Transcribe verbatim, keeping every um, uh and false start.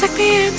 Take me in the